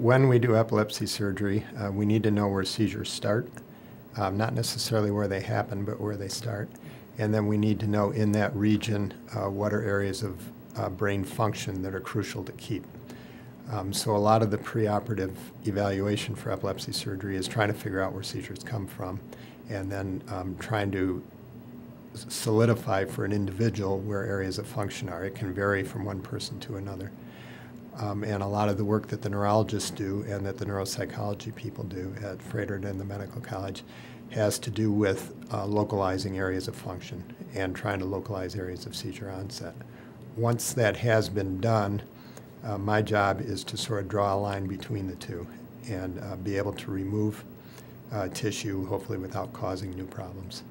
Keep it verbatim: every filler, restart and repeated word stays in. When we do epilepsy surgery, uh, we need to know where seizures start, um, not necessarily where they happen, but where they start. And then we need to know in that region uh, what are areas of uh, brain function that are crucial to keep. Um, so a lot of the preoperative evaluation for epilepsy surgery is trying to figure out where seizures come from, and then um, trying to solidify for an individual where areas of function are. It can vary from one person to another. Um, and a lot of the work that the neurologists do and that the neuropsychology people do at Froedtert and the Medical College has to do with uh, localizing areas of function and trying to localize areas of seizure onset. Once that has been done, uh, my job is to sort of draw a line between the two and uh, be able to remove uh, tissue, hopefully without causing new problems.